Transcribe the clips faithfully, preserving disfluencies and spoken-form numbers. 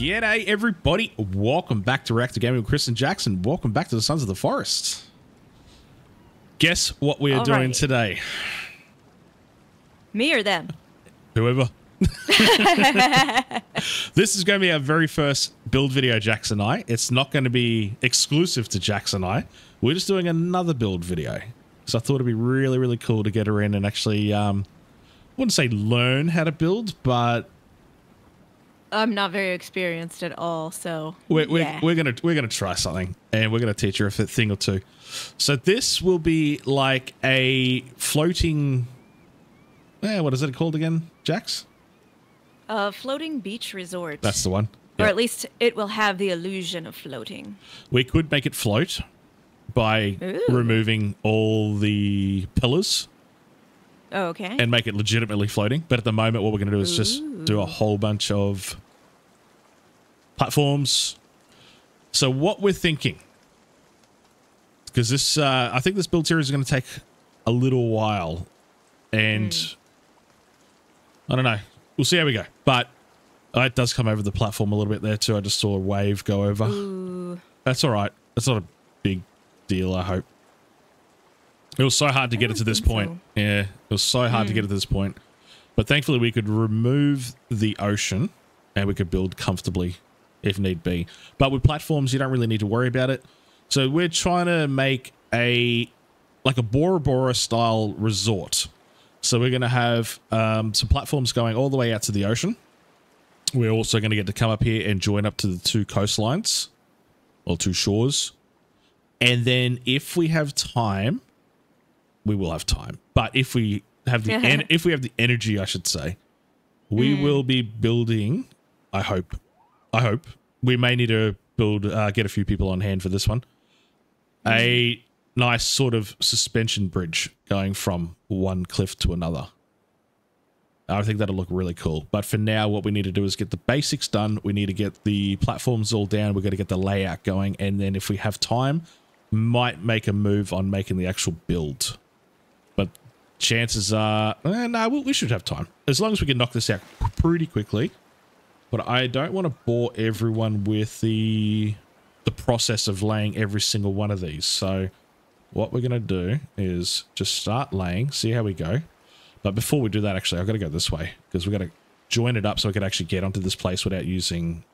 G'day everybody, welcome back to Reactive Gaming with Chris and Jackson. Welcome back to the Sons of the Forest. Guess what we are Alrighty. doing today? Me or them? Whoever. This is going to be our very first build video, Jackson and I. It's not going to be exclusive to Jackson and I. We're just doing another build video. So I thought it'd be really, really cool to get her in and actually, um, I wouldn't say learn how to build, but... I'm not very experienced at all, so we're we're, yeah. we're gonna we're gonna try something, and we're gonna teach her a thing or two. So this will be like a floating, eh, what is it called again, Jax? A uh, floating beach resort. That's the one. Or yeah. At least it will have the illusion of floating. We could make it float by Ooh. removing all the pillars. Oh, okay. And make it legitimately floating. But at the moment, what we're going to do is just Ooh. do a whole bunch of platforms. So what we're thinking, because this, uh, I think this build series is going to take a little while, and mm. I don't know. We'll see how we go. But uh, it does come over the platform a little bit there too. I just saw a wave go over. Ooh. That's all right. That's not a big deal, I hope. It was so hard to get it to this point. So. Yeah, it was so hard mm. to get it to this point. But thankfully, we could remove the ocean and we could build comfortably if need be. But with platforms, you don't really need to worry about it. So we're trying to make a like a Bora Bora style resort. So we're going to have um, some platforms going all the way out to the ocean. We're also going to get to come up here and join up to the two coastlines or two shores. And then if we have time... we will have time, but if we have the en if we have the energy, I should say, we mm. will be building. I hope, I hope we may need to build, uh, get a few people on hand for this one. Mm. A nice sort of suspension bridge going from one cliff to another. I think that'll look really cool. But for now, what we need to do is get the basics done. We need to get the platforms all down. We're going to get the layout going, and then if we have time, might make a move on making the actual build. But chances are, eh, no, we should have time. As long as we can knock this out pretty quickly. But I don't want to bore everyone with the the process of laying every single one of these. So what we're going to do is just start laying, see how we go. But before we do that, actually, I've got to go this way because we've got to join it up so we can actually get onto this place without using,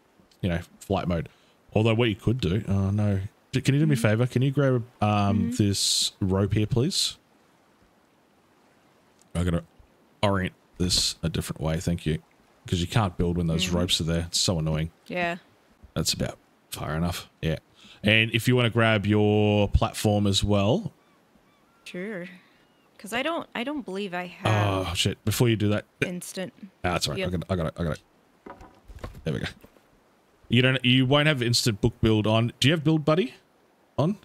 you know, flight mode. Although what you could do, oh no. Can you do me a favor? Can you grab um, mm-hmm. this rope here, please? I'm going to orient this a different way. Thank you. Because you can't build when those mm. ropes are there. It's so annoying. Yeah. That's about far enough. Yeah. And if you want to grab your platform as well. Sure. Because I don't I don't believe I have. Oh, shit. Before you do that. Instant. Ah, that's all right. Yep. I got it. I got it. I got it. There we go. You don't. You won't have instant book build on. Do you have Build Buddy on?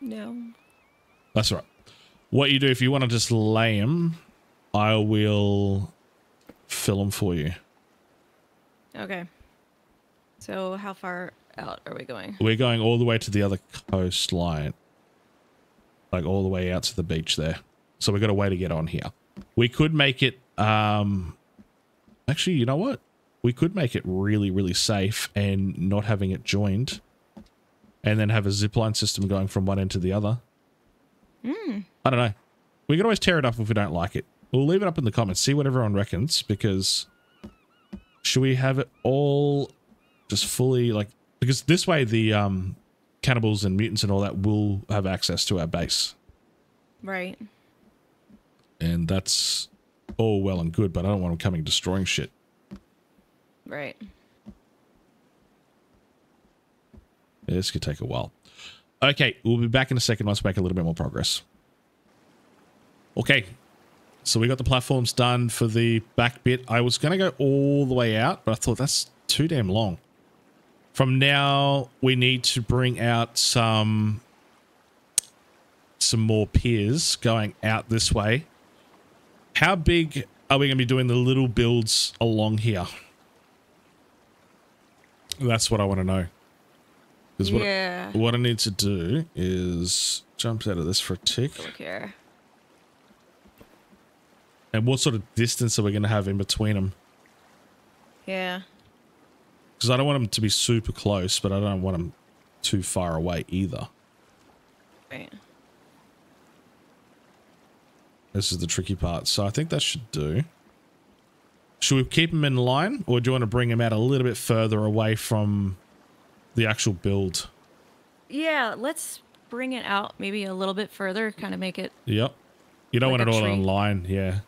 No. That's right. What you do if you want to just lay them, I will fill them for you. Okay. So how far out are we going? We're going all the way to the other coastline, like all the way out to the beach there. So we've got a way to get on here. We could make it. Um, actually, you know what? We could make it really, really safe and not having it joined and then have a zipline system going from one end to the other. Mm. I don't know. We can always tear it up if we don't like it. We'll leave it up in the comments. See what everyone reckons, because should we have it all just fully like, because this way the um, cannibals and mutants and all that will have access to our base. Right. And that's all well and good, but I don't want them coming destroying shit. Right. Yeah, this could take a while. Okay, we'll be back in a second once we make a little bit more progress. Okay, so we got the platforms done for the back bit. I was going to go all the way out, but I thought that's too damn long. From now, we need to bring out some, some more piers going out this way. How big are we going to be doing the little builds along here? That's what I want to know. Because what, yeah. what I need to do is jump out of this for a tick. Look here. And what sort of distance are we going to have in between them? Yeah. Because I don't want them to be super close, but I don't want them too far away either. Right. This is the tricky part. So I think that should do. Should we keep them in line, or do you want to bring them out a little bit further away from the actual build? Yeah, let's bring it out maybe a little bit further, kind of make it. Yep. You don't like want it all in line, yeah.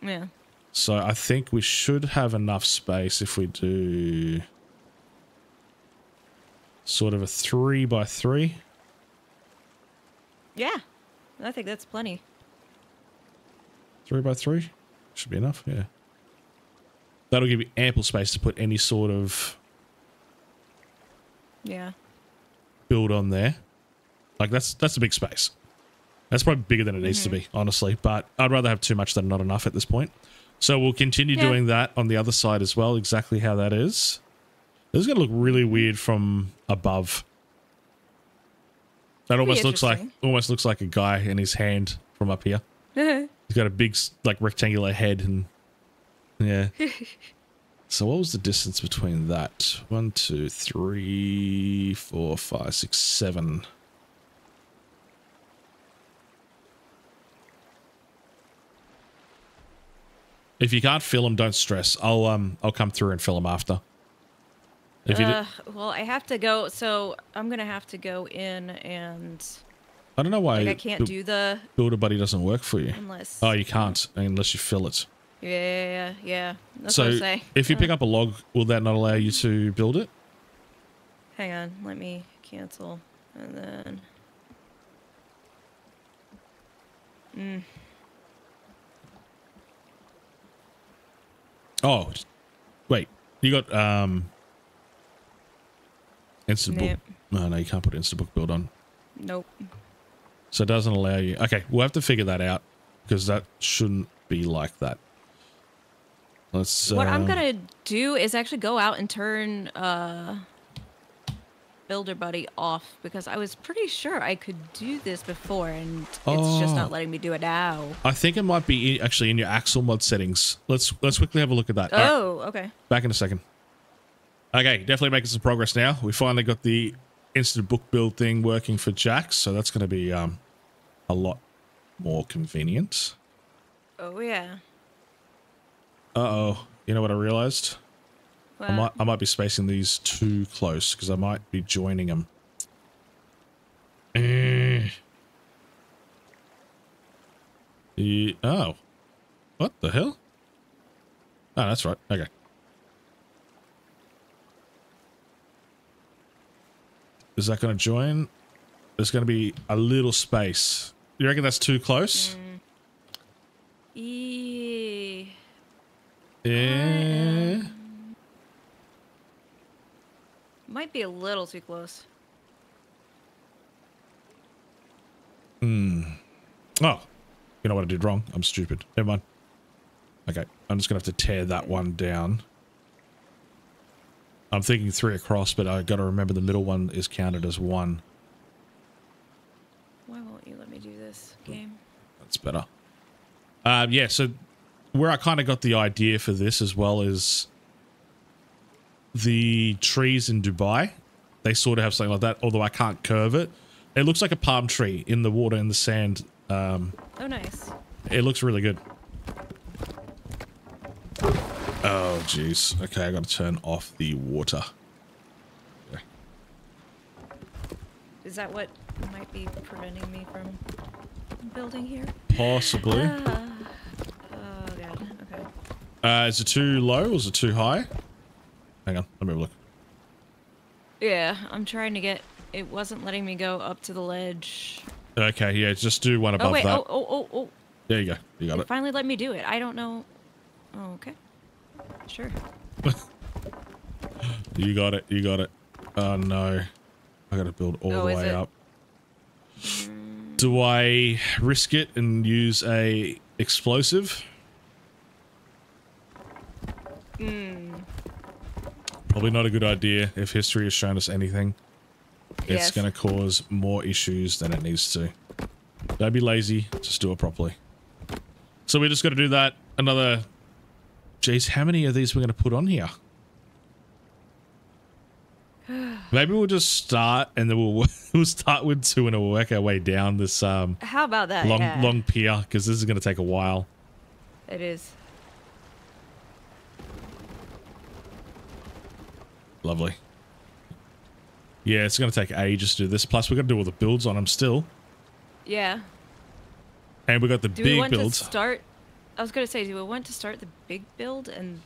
Yeah. So I think we should have enough space if we do sort of a three by three. Yeah, I think that's plenty. Three by three should be enough, yeah. That'll give you ample space to put any sort of yeah build on there. Like that's that's a big space. That's probably bigger than it needs mm-hmm. to be, honestly. But I'd rather have too much than not enough at this point. So we'll continue yeah. doing that on the other side as well. Exactly how that is. This is going to look really weird from above. That That'd almost looks like almost looks like a guy in his hand from up here. He's got a big like rectangular head and. Yeah. So what was the distance between that? One, two, three, four, five, six, seven. If you can't fill them, don't stress. I'll um I'll come through and fill them after. If you uh, well, I have to go, so I'm gonna have to go in and. I don't know why like I can't do the Builder Buddy doesn't work for you. Unless oh, you can't unless you fill it. Yeah, yeah, that's what I say. So if you pick up a log, will that not allow you to build it? Hang on, let me cancel, and then... Mm. Oh, wait, you got um, Instabook. No, nope. Oh, no, you can't put Instabook build on. Nope. So it doesn't allow you. Okay, we'll have to figure that out, because that shouldn't be like that. Let's, what uh, I'm going to do is actually go out and turn uh, Builder Buddy off, because I was pretty sure I could do this before and oh, it's just not letting me do it now. I think it might be actually in your Axle mod settings. Let's let's quickly have a look at that. Oh, right. Okay. Back in a second. Okay, definitely making some progress now. We finally got the instant book build thing working for Jax, so that's going to be um, a lot more convenient. Oh, yeah. Uh-oh. You know what I realized? Wow. I might I might be spacing these too close because I might be joining them. Mm. The, oh. What the hell? Oh, that's right. Okay. Is that going to join? There's going to be a little space. You reckon that's too close? Mm. E Yeah. Um, might be a little too close. Hmm. Oh, you know what I did wrong? I'm stupid. Never mind. Okay, I'm just gonna have to tear that one down. I'm thinking three across, but I gotta remember the middle one is counted as one. Why won't you let me do this game? That's better. Um, yeah, so where I kind of got the idea for this as well is the trees in Dubai. They sort of have something like that, although I can't curve it. It looks like a palm tree in the water and the sand. Um, oh, nice. It looks really good. Oh, jeez. Okay, I got to turn off the water. Yeah. Is that what might be preventing me from building here? Possibly. Uh. Uh, is it too low or is it too high? Hang on, let me have a look. Yeah, I'm trying to get... It wasn't letting me go up to the ledge. Okay, yeah, just do one above oh, wait, that. Oh, oh, oh, oh. There you go, you got it. It finally let me do it. I don't know... Oh, okay. Sure. You got it, you got it. Oh, no. I gotta build all oh, the way up. Mm. Do I risk it and use a explosive? Mm. Probably not a good idea. If history has shown us anything, yes. It's going to cause more issues than it needs to. Don't be lazy. Just do it properly. So we're just going to do that. Another... Jeez, how many of these we're going to put on here? Maybe we'll just start and then we'll we'll start with two and we'll work our way down this um how about that long yeah. long pier, because this is going to take a while. It is. Lovely. Yeah, it's going to take ages to do this. Plus, we've got to do all the builds on them still. Yeah. And we got the do big we want builds. To start? I was going to say, do we want to start the big build and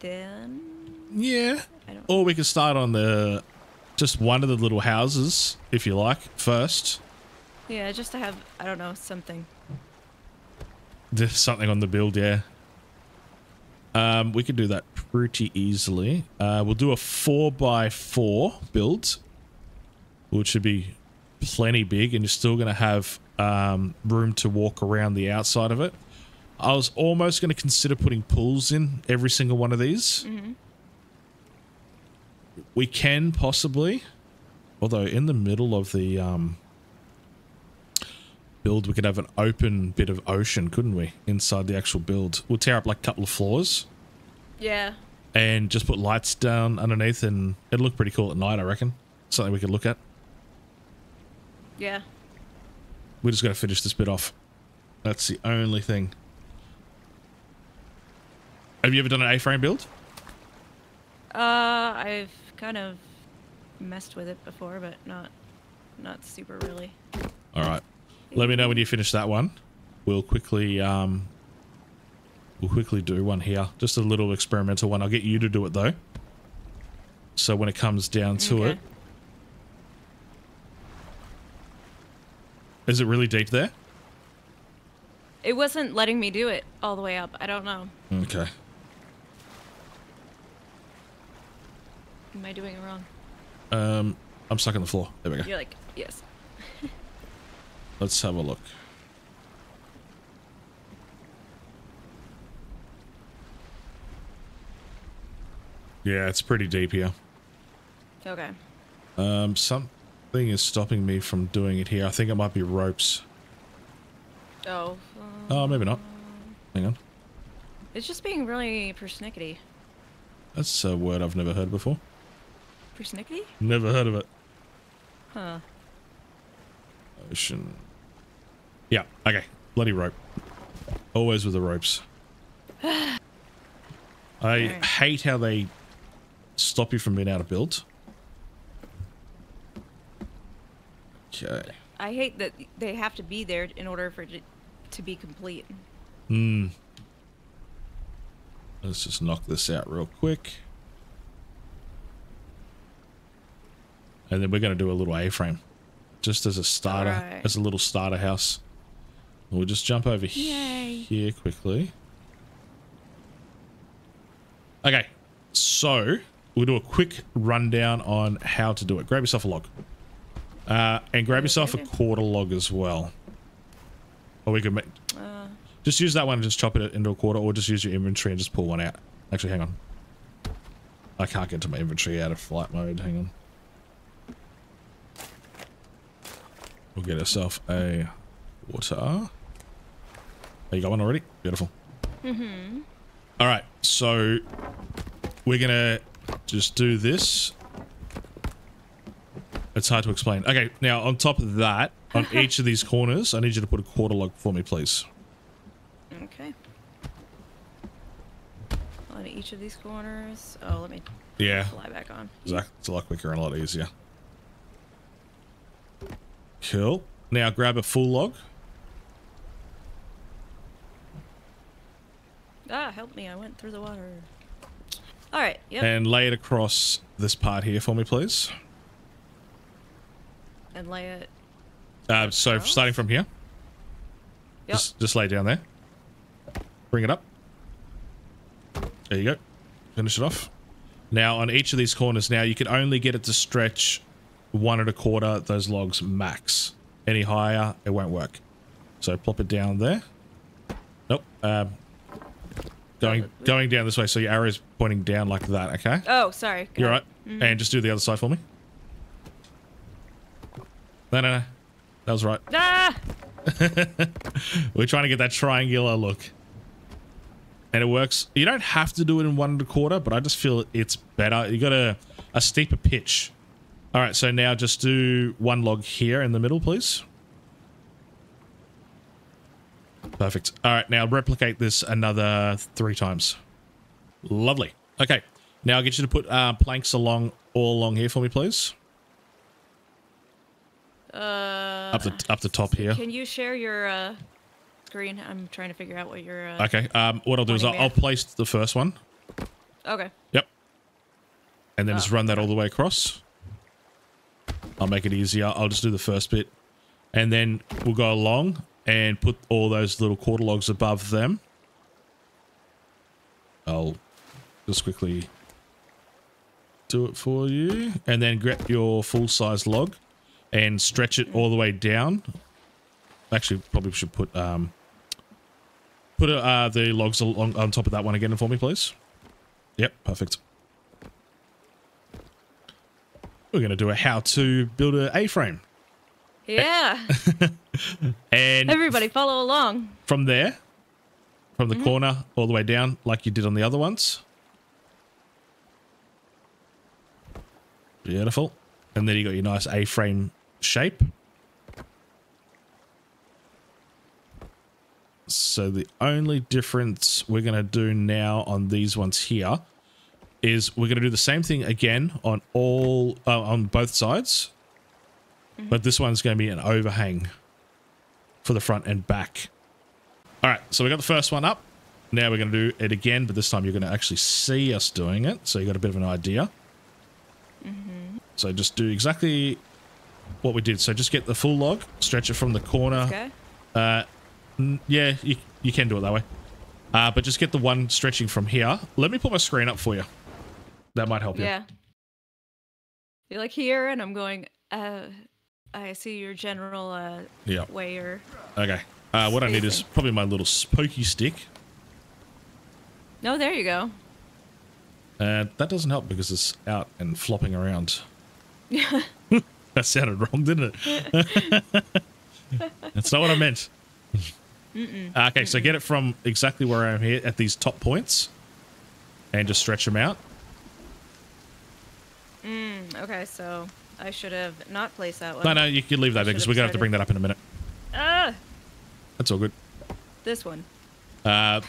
then? Yeah. I don't or we could start on the just one of the little houses, if you like, first. Yeah, just to have, I don't know, something. There's something on the build, yeah. Um, we could do that pretty easily. Uh, we'll do a four by four build, which should be plenty big, and you're still going to have um, room to walk around the outside of it. I was almost going to consider putting pools in every single one of these. Mm-hmm. We can possibly, although in the middle of the um, build, we could have an open bit of ocean, couldn't we? Inside the actual build. We'll tear up like a couple of floors. Yeah. And just put lights down underneath, and it'll look pretty cool at night, I reckon. Something we could look at. Yeah. We're just going to finish this bit off. That's the only thing. Have you ever done an A-frame build? Uh, I've kind of messed with it before, but not, not super really. All right. Let me know when you finish that one. We'll quickly, um, we'll quickly do one here. Just a little experimental one. I'll get you to do it though. So when it comes down to okay. it. Is it really deep there? It wasn't letting me do it all the way up. I don't know. Okay. Am I doing it wrong? Um, I'm stuck on the floor. There we go. You're like, yes. Let's have a look. Yeah, it's pretty deep here. Okay. Um, something is stopping me from doing it here. I think it might be ropes. Oh. Um, oh, maybe not. Hang on. It's just being really persnickety. That's a word I've never heard before. Persnickety? Never heard of it. Huh. Ocean. Yeah, okay. Bloody rope. Always with the ropes. I right. hate how they stop you from being able to build. Okay. I hate that they have to be there in order for it to be complete. Hmm. Let's just knock this out real quick. And then we're going to do a little A-frame. Just as a starter, right. as a little starter house. We'll just jump over Yay. here quickly. Okay, so we'll do a quick rundown on how to do it. Grab yourself a log. Uh, and grab yourself a quarter log as well. Or we could make... Uh. Just use that one and just chop it into a quarter, or just use your inventory and just pull one out. Actually, hang on. I can't get to my inventory out of flight mode. Hang on. We'll get ourselves a water. Oh, you got one already? Beautiful. Mm-hmm. All right, so we're gonna just do this. It's hard to explain. Okay, now on top of that, on each of these corners, I need you to put a quarter log for me, please. Okay. On each of these corners. Oh, let me yeah. fly back on. Exactly. It's a lot quicker and a lot easier. Cool. Now grab a full log. Ah, help me. I went through the water. All right. Yep. And lay it across this part here for me, please. And lay it. Uh, so across? starting from here. Yep. Just, just lay it down there. Bring it up. There you go. Finish it off. Now on each of these corners now, you can only get it to stretch one and a quarter those logs max. Any higher it won't work, so plop it down there. Nope. um going going down this way, so your arrow's pointing down like that. Okay. Oh, sorry. You're right. Mm-hmm. And just do the other side for me. No, no, no, that was right. Ah! We're trying to get that triangular look, and it works. You don't have to do it in one and a quarter, but I just feel it's better. You gotta A steeper pitch. All right, so now just do one log here in the middle, please. Perfect. All right, now replicate this another three times. Lovely. Okay, now I'll get you to put uh, planks along all along here for me, please. Uh, up the up the top here. Can you share your uh, screen? I'm trying to figure out what your. Uh, okay. Um. What I'll do is I'll, I'll place the first one. Okay. Yep. And then oh, just run that all the way across. I'll make it easier. I'll just do the first bit, and then we'll go along and put all those little quarter logs above them. I'll just quickly do it for you, and then grab your full size log and stretch it all the way down. Actually, probably should put um put uh, the logs along on top of that one again for me, please. Yep, perfect. We're going to do a how to build an A-frame. Yeah. And everybody follow along. From there, from the mm-hmm. corner all the way down like you did on the other ones. Beautiful. And then you got your nice A-frame shape. So the only difference we're going to do now on these ones here is we're going to do the same thing again on all uh, on both sides, mm-hmm. but this one's going to be an overhang for the front and back. All right, so we got the first one up. Now we're going to do it again, but this time you're going to actually see us doing it, so you got a bit of an idea. Mm-hmm. So just do exactly what we did. So just get the full log, stretch it from the corner. Okay. Uh, yeah, you you can do it that way, uh, but just get the one stretching from here. Let me put my screen up for you. That might help you. Yeah. You're like here, and I'm going, uh, I see your general uh, yeah. way or... Okay. Uh, what spacing. I need is probably my little spooky stick. No, there you go. Uh, that doesn't help because it's out and flopping around. Yeah. That sounded wrong, didn't it? That's not what I meant. Mm-mm. Uh, okay, Mm-mm. so get it from exactly where I am here at these top points and just stretch them out. Mm, okay, so I should have not placed that one. No, no, you can leave that there because we're going to have to bring that up in a minute. Ah! That's all good. This one. Uh,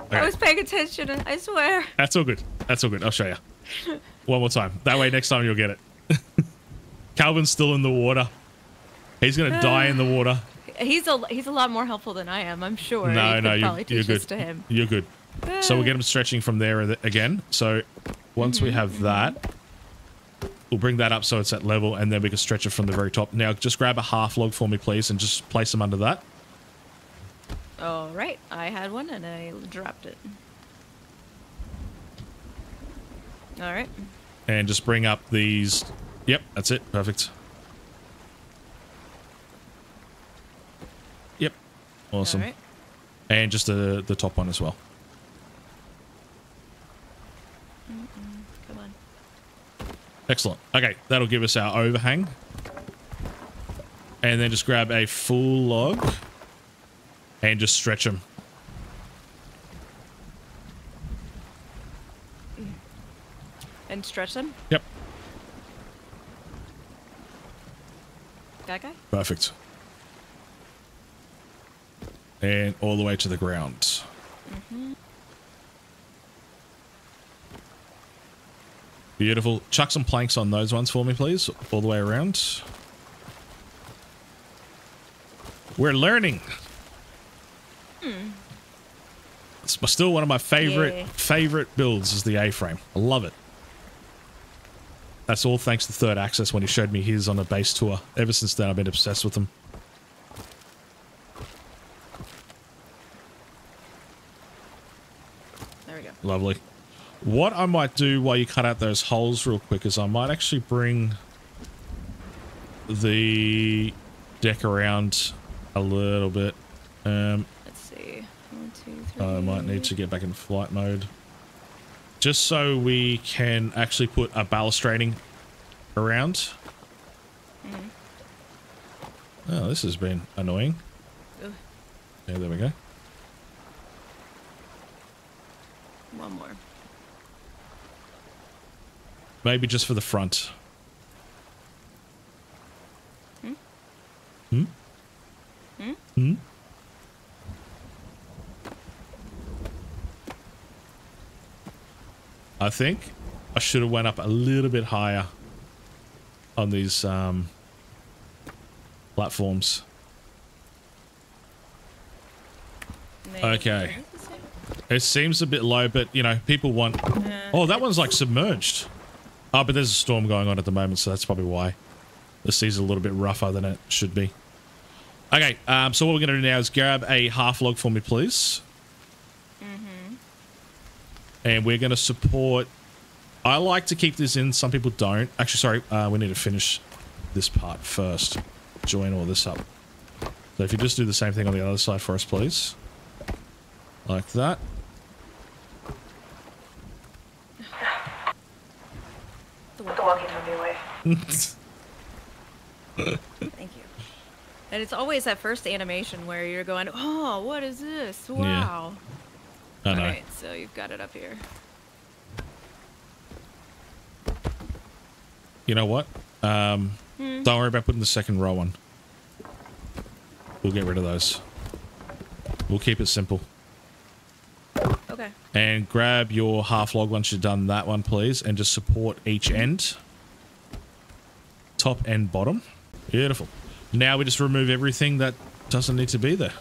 okay. I was paying attention, I swear. That's all good. That's all good. I'll show you. One more time. That way next time you'll get it. Calvin's still in the water. He's going to die in the water. He's a, he's a lot more helpful than I am, I'm sure. No, you no, you're, you're good. To him. You're good. So we'll get him stretching from there again. So once mm-hmm. we have that... We'll bring that up so it's at level, and then we can stretch it from the very top. Now, just grab a half log for me, please, and just place them under that. All right. I had one, and I dropped it. All right. And just bring up these... Yep, that's it. Perfect. Yep. Awesome. All right. And just the, the top one as well. Excellent. Okay, that'll give us our overhang. And then just grab a full log and just stretch them. And stretch them? Yep. That guy? Perfect. And all the way to the ground. Mm-hmm. Beautiful. Chuck some planks on those ones for me, please. All the way around. We're learning. Mm. It's still one of my favorite yeah. favorite builds is the A-frame. I love it. That's all thanks to Third Access when he showed me his on a base tour. Ever since then, I've been obsessed with them. There we go. Lovely. What I might do while you cut out those holes real quick is I might actually bring the deck around a little bit. Um, Let's see. One, two, three. I might need to get back in flight mode. Just so we can actually put a balustrading around. Mm. Oh, this has been annoying. Ugh. Yeah, there we go. One more. Maybe just for the front. Hmm? Hmm? Hmm? Hmm? I think I should have went up a little bit higher on these um, platforms. Okay. It seems a bit low, but you know, people want... Oh, that one's like submerged. Oh, but there's a storm going on at the moment, so that's probably why. The sea's a little bit rougher than it should be. Okay, um, so what we're going to do now is grab a half log for me, please. Mm-hmm. And we're going to support... I like to keep this in, some people don't. Actually, sorry, uh, we need to finish this part first. Join all this up. So if you just do the same thing on the other side for us, please. Like that. The walkie took me away. Thank you. And it's always that first animation where you're going, oh, what is this? Wow. Yeah. I know. All right, so you've got it up here. You know what? Um, hmm. Don't worry about putting the second row on. We'll get rid of those. We'll keep it simple. Okay. And grab your half log once you've done that one, please, and just support each end. Top and bottom. Beautiful. Now we just remove everything that doesn't need to be there,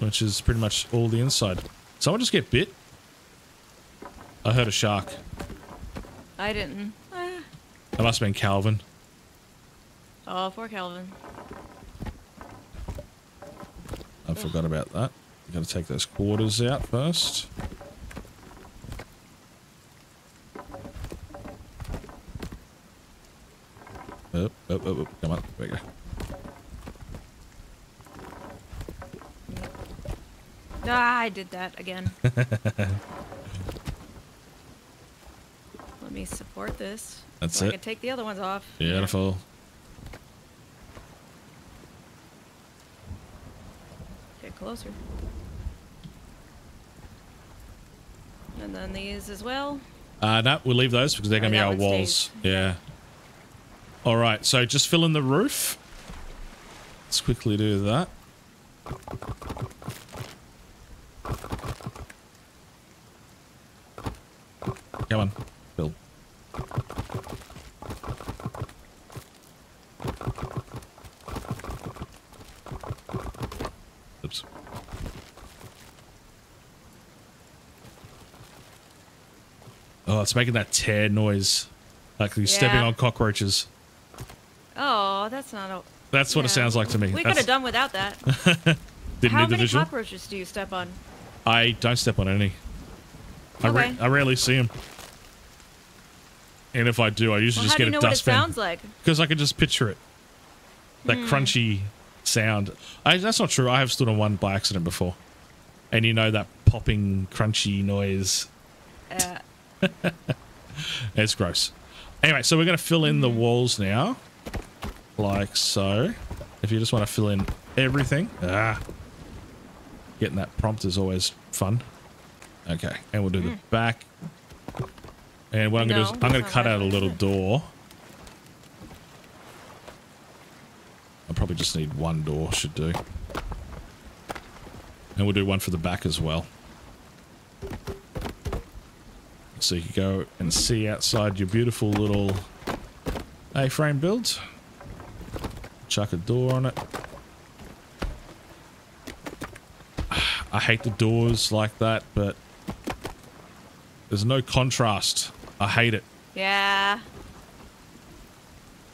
which is pretty much all the inside. Someone just get bit? I heard a shark. I didn't. Ah. That must have been Calvin. Oh, poor Calvin. I Ugh. forgot about that. Gotta take those quarters out first. Up, up, up, up. Come on, there we go. Ah, I did that again. Let me support this. That's so it. I can take the other ones off. Beautiful. Get closer. And then these as well. Uh, no, we'll leave those because they're going to be our walls. Stays. Yeah. All right, so just fill in the roof. Let's quickly do that. Come on, Bill. Oops. Oh, it's making that tear noise. Like you're yeah. stepping on cockroaches. Oh, that's not a... That's what yeah. it sounds like to me. We could have done without that. Didn't How need the many visual. cockroaches do you step on? I don't step on any. Okay. I, ra I rarely see them. And if I do, I usually well, just get a dustpan. How do you know what it sounds like? Because I can just picture it. That mm. crunchy sound. I, that's not true. I have stood on one by accident before. And you know that popping, crunchy noise. Uh. It's gross. Anyway, so we're going to fill in the walls now. Like so. If you just want to fill in everything. Ah. Getting that prompt is always fun. Okay. And we'll do mm. the back. And what I'm no, going to do is I'm going to cut out a little door. I probably just need one door, should do. And we'll do one for the back as well. So you can go and see outside your beautiful little A-frame build. Chuck a door on it. I hate the doors like that, but... There's no contrast. I hate it. Yeah.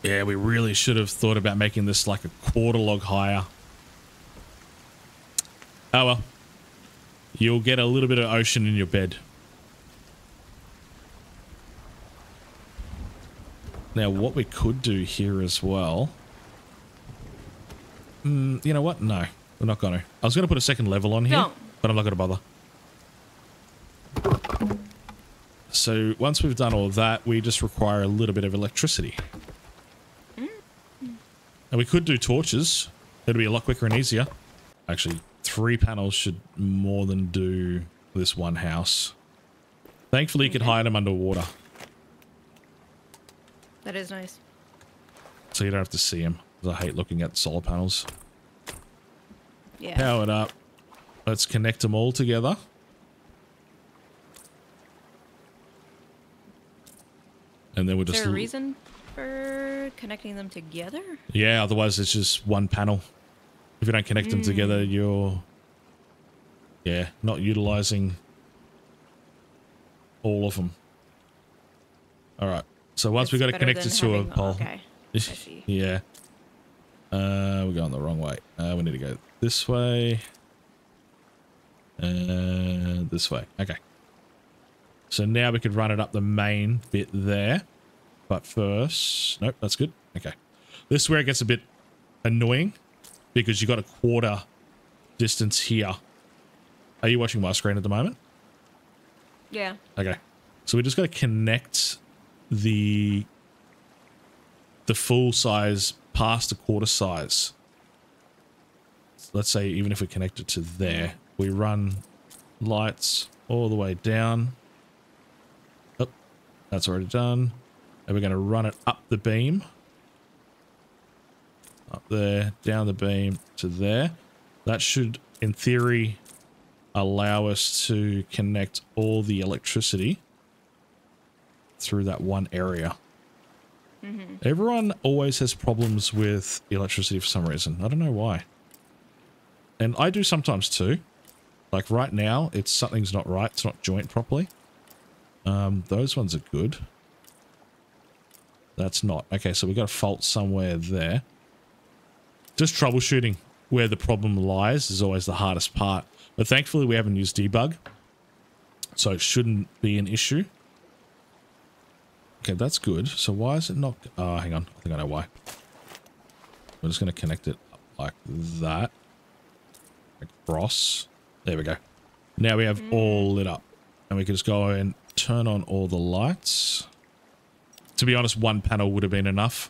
Yeah, we really should have thought about making this like a quarter log higher. Oh well. You'll get a little bit of ocean in your bed. Now what we could do here as well... Mm, you know what? No. We're not going to. I was going to put a second level on here, no. but I'm not going to bother. So once we've done all that, we just require a little bit of electricity. Mm. And we could do torches. It'll be a lot quicker and easier. Actually, three panels should more than do this one house. Thankfully, you okay. could hide them underwater. That is nice. So you don't have to see them. I hate looking at solar panels. Yeah. Power it up. Let's connect them all together. And then we're just. Is there a reason for connecting them together? Yeah, otherwise it's just one panel. If you don't connect mm. them together, you're. Yeah, not utilizing all of them. All right. So once we've got it connected to a pole. Okay. Yeah. Uh, we're going the wrong way. Uh, we need to go this way. Uh, this way. Okay. So now we could run it up the main bit there. But first... Nope, that's good. Okay. This is where it gets a bit annoying. Because you've got a quarter distance here. Are you watching my screen at the moment? Yeah. Okay. So we just got to connect the... the full size past the quarter size. So let's say even if we connect it to there. We run lights all the way down. That's already done. And we're going to run it up the beam. Up there, down the beam to there. That should, in theory, allow us to connect all the electricity through that one area. Mm-hmm. Everyone always has problems with electricity for some reason. I don't know why. And I do sometimes too. Like right now, it's something's not right. It's not joint properly. Um, those ones are good. That's not. Okay, so we've got a fault somewhere there. Just troubleshooting where the problem lies is always the hardest part. But thankfully we haven't used debug. So it shouldn't be an issue. Okay, that's good. So why is it not... Oh, hang on. I think I know why. We're just going to connect it up like that. Across. There we go. Now we have all lit up. And we can just go and turn on all the lights. To be honest, one panel would have been enough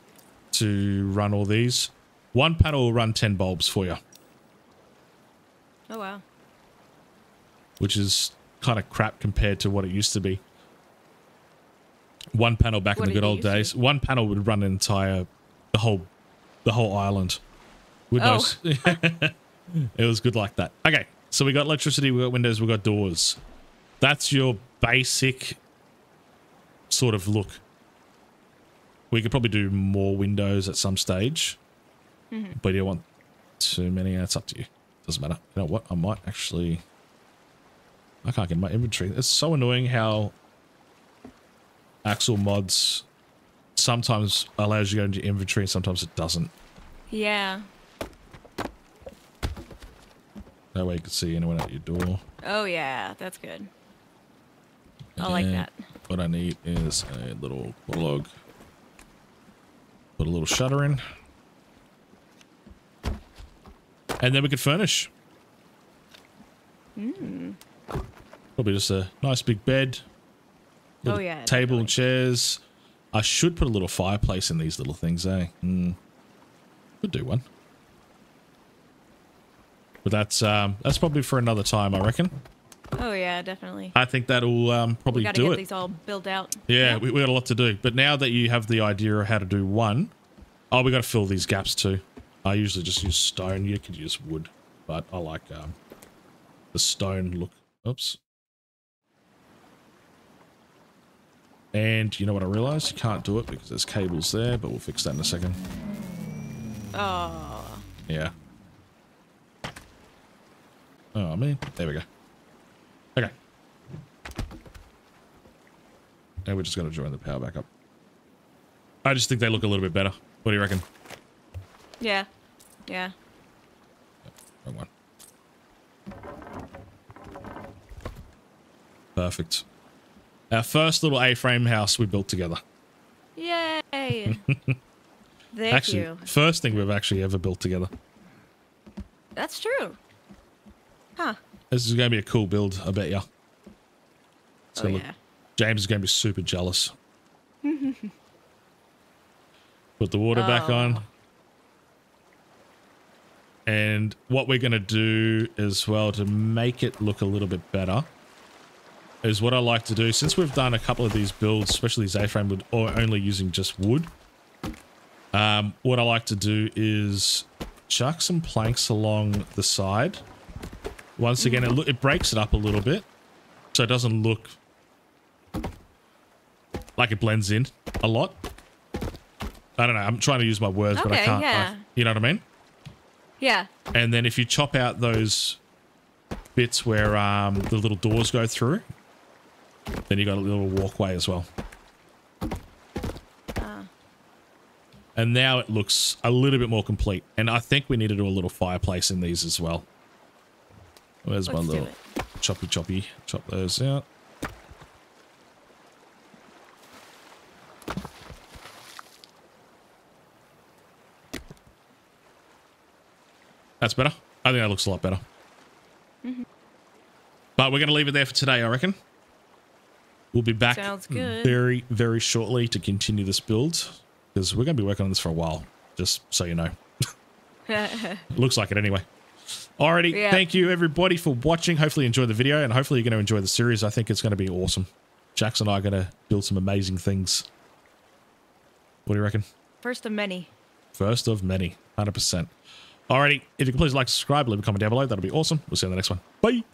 to run all these. One panel will run ten bulbs for you. Oh, wow. Which is kind of crap compared to what it used to be. One panel back what in the good old days. To? One panel would run an entire, the whole, the whole island. With oh. No, it was good like that. Okay, so we got electricity, we got windows, we got doors. That's your basic sort of look. We could probably do more windows at some stage. Mm-hmm. But you don't want too many. That's up to you. Doesn't matter. You know what? I might actually... I can't get my inventory. It's so annoying how Axle mods sometimes allows you to go into inventory and sometimes it doesn't. Yeah. That way you can see anyone at your door. Oh, yeah. That's good. I like that. What I need is a little log. Put a little shutter in. And then we could furnish. Mm. Probably just a nice big bed. Oh, yeah. Table and chairs. I should put a little fireplace in these little things, eh? Mm. Could do one. But that's, um, that's probably for another time, I reckon. Oh, yeah, definitely. I think that'll um, probably do it. We've got to get these all built out. Yeah, yeah. we, we got a lot to do. But now that you have the idea of how to do one, oh, we got to fill these gaps too. I usually just use stone. You could use wood, but I like um, the stone look. Oops. And you know what I realized? You can't do it because there's cables there, but we'll fix that in a second. Oh. Yeah. Oh, I mean, there we go. Okay. And we're just going to join the power back up. I just think they look a little bit better. What do you reckon? Yeah. Yeah. Wrong one. Perfect. Our first little A-frame house we built together. Yay! Thank actually, you. First thing we've actually ever built together. That's true. Huh. This is going to be a cool build, I bet ya. So oh, look, yeah. James is going to be super jealous. Put the water oh. back on. And what we're going to do as well to make it look a little bit better is what I like to do. Since we've done a couple of these builds, especially Z-frame, with or only using just wood, um, what I like to do is chuck some planks along the side. Once again, it, it breaks it up a little bit, so it doesn't look like it blends in a lot. I don't know. I'm trying to use my words, okay, but I can't. Yeah. I, you know what I mean? Yeah. And then if you chop out those bits where um, the little doors go through, then you got a little walkway as well. Uh. And now it looks a little bit more complete. And I think we need to do a little fireplace in these as well. Where's Let's my little choppy choppy? Chop those out. That's better. I think that looks a lot better. Mm-hmm. But we're going to leave it there for today, I reckon. We'll be back very, very shortly to continue this build, because we're going to be working on this for a while, just so you know. Looks like it anyway. Alrighty, yeah. Thank you everybody for watching. Hopefully you enjoyed the video, and hopefully you're going to enjoy the series. I think it's going to be awesome. Jax and I are going to build some amazing things. What do you reckon? First of many. First of many, one hundred percent. Alrighty, if you could please like, subscribe, leave a comment down below. That'll be awesome. We'll see you in the next one. Bye.